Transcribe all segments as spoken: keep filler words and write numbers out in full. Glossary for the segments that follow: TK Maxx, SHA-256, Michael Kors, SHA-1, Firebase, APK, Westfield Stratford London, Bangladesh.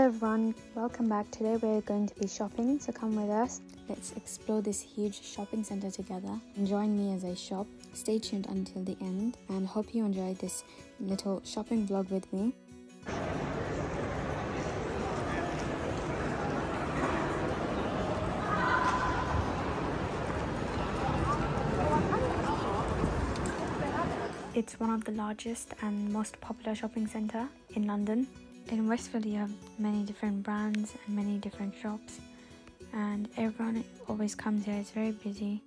Hello everyone, welcome back. Today we're going to be shopping, so come with us. Let's explore this huge shopping centre together and join me as I shop. Stay tuned until the end and hope you enjoyed this little shopping vlog with me. It's one of the largest and most popular shopping centre in London. In Westfield you have many different brands and many different shops, and everyone always comes here. It's very busy.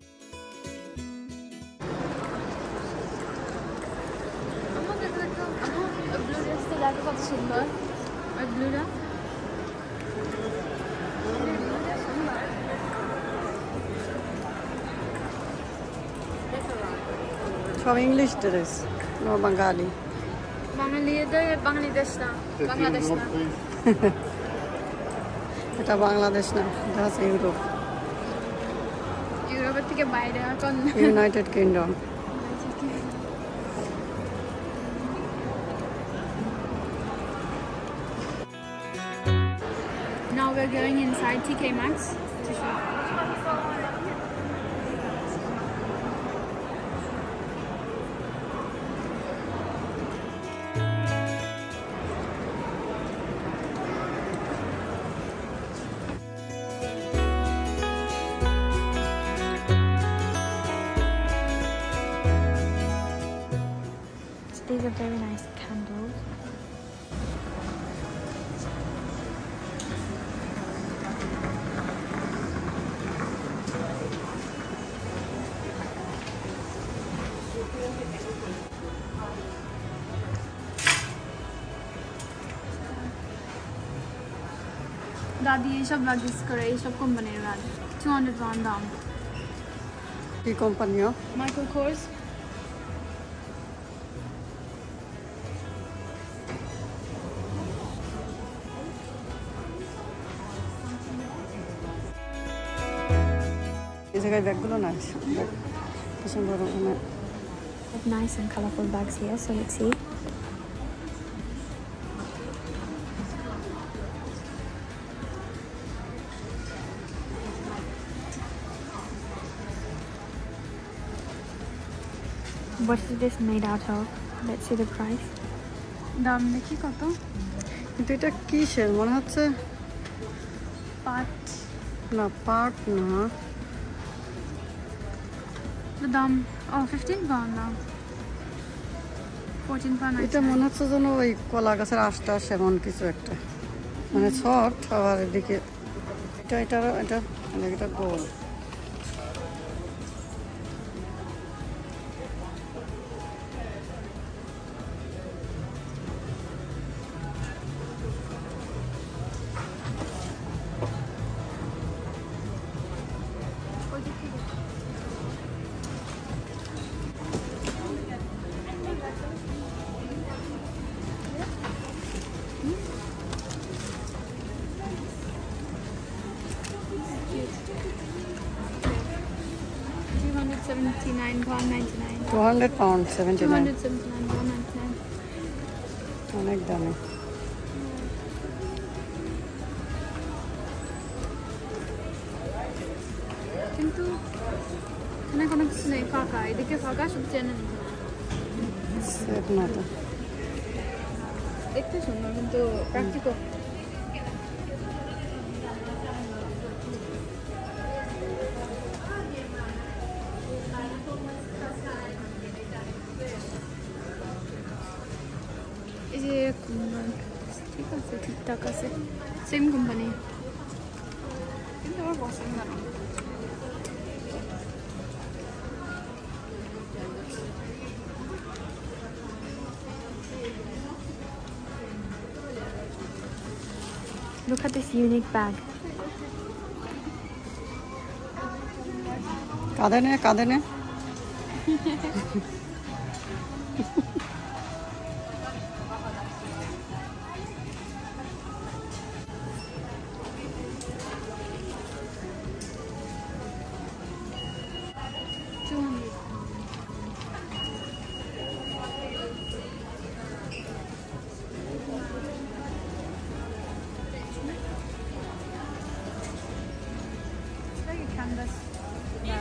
From English there is no Bengali. Bangladesh na. Bangladesh na. Eta Bangladesh na. That's Europe. Europe theke baire kon. United Kingdom. Now we're going inside T K Maxx to shop. These are very nice candles. Dadi, ye sab luggage kare, ye sab kum bane raad. two hundred pound dam. Ki company ho? Michael Kors. Nice. Nice and colourful bags here, so let's see. What is this made out of? Let's see the price. Dam dekhi kato? Eta ki shell mone hocche part na part na. The dam, oh, fifteen pound now. fourteen pound. It's a monozono, Kolagasa, Asta, Shemon Kiswector. When it's hot, our decay tighter and a negative gold. two hundred seventy-nine pound ninety-nine. two hundred pound seventy-nine. two hundred seventy-nine pound ninety-nine. Like dummy. Kintu khana kono kichu nei phaka edike phaka shob channel set na to dekhte shunno kintu practical. Same company. I think they were watching that. Look at this unique bag. Kadane, kadane. canvas. Okay.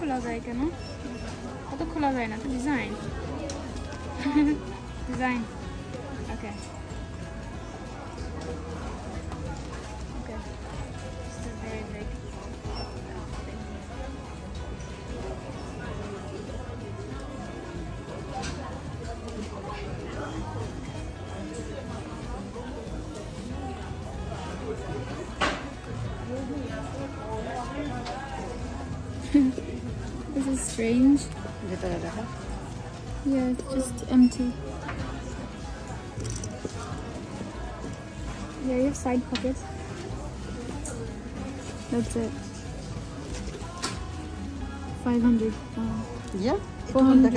খোলা যায় কেন কত খোলা যায় না তো design design okay okay still very big This is strange. Yeah, it's just empty. Yeah, you have side pockets. That's it. five hundred. Oh. Yeah? four hundred.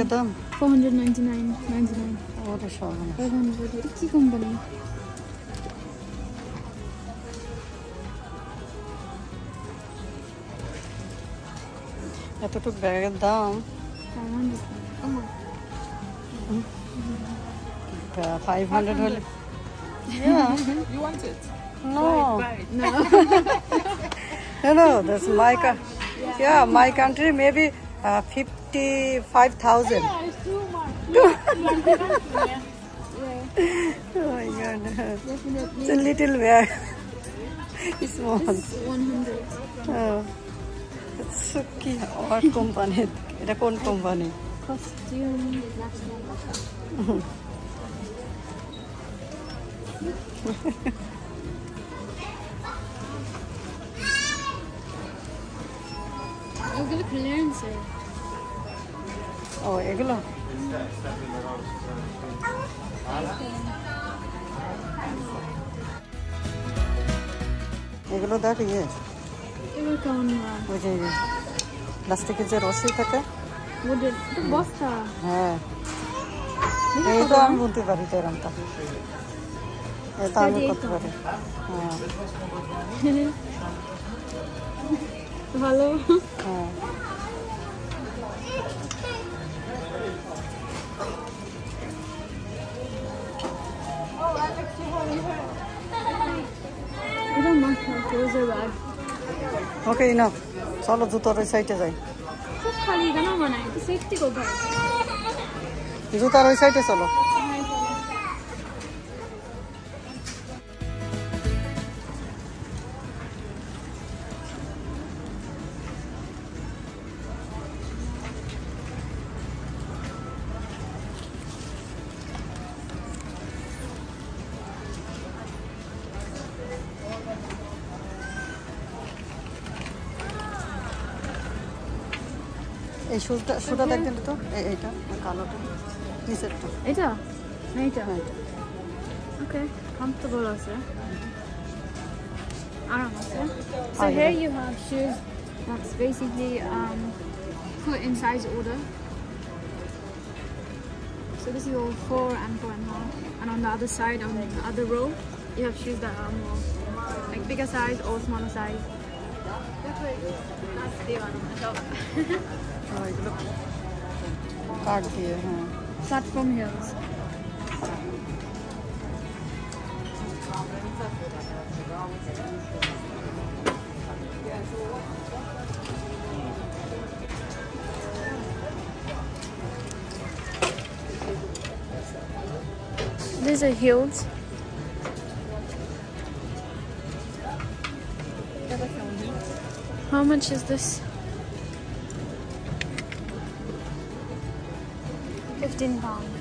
four ninety-nine ninety-nine. Oh, that's all. five hundred. It's a company. এতটুক ব্যাগের দাম five hundred হলে yeah you want it no no you know that's my yeah. yeah my country maybe uh, fifty-five thousand yeah it's too much yeah oh my god it's a little bag it's small it's one hundred oh Suki or company. It's a company. Costume. I'm going to clearance it. Oh, eglo. Eglo that yes. Plastic is a rosy packet. Would it be Bosta? Yeah. I don't want to worry. I don't want to worry. Hello? Oh, I think she won't hurt. I don't want her clothes are bad. Okay, enough. Solo to the site. Just Hali Ganamana, the safety go back. Is it a site? Solo. Hey, should I should I take it to? Hey, ita, color to, nice to. Ita, no ita. Okay, comfortable also. Aram also. So here you have shoes that's basically um, put in size order. So this is all four and four and a half, and on the other side, on the other row, you have shoes that are more like bigger size or smaller size. That's the one on the top. Oh, it looks hard here, huh? Platform hills. These are hills. How much is this? fifteen pounds.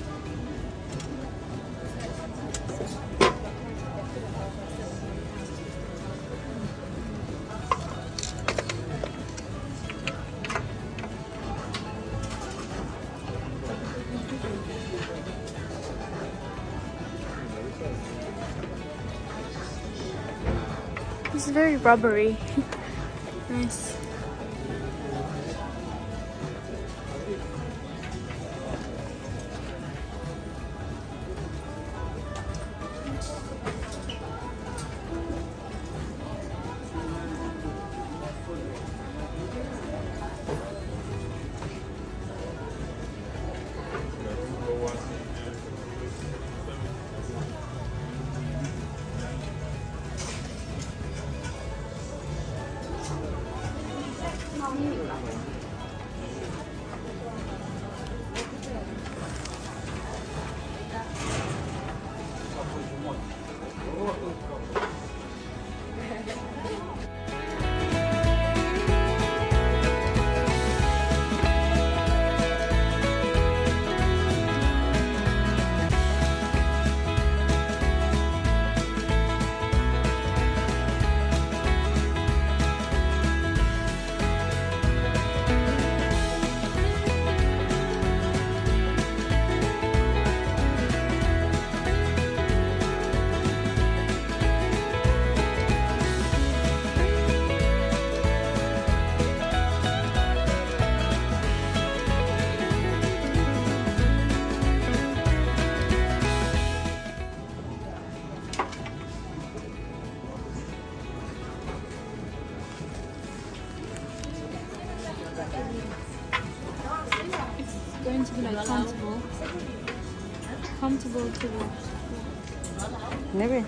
It's very rubbery. Nice. Comfortable. Comfortable to watch. Maybe.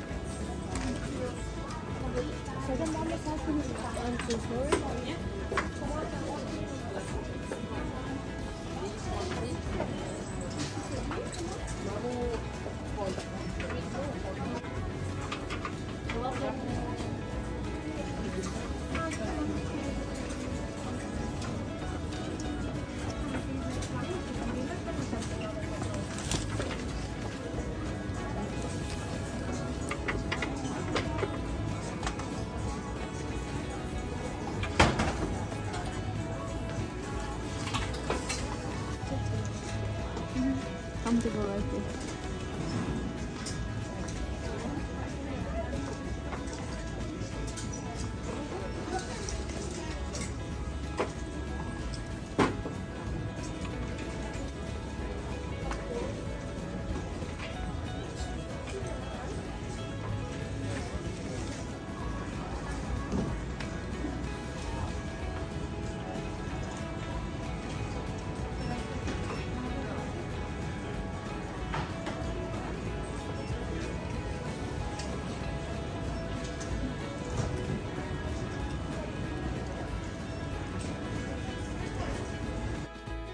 Comfortable right there.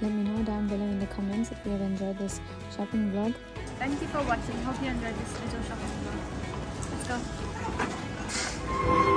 Let me know down below in the comments if you have enjoyed this shopping vlog. Thank you for watching. Hope you enjoyed this little shopping vlog. Let's go.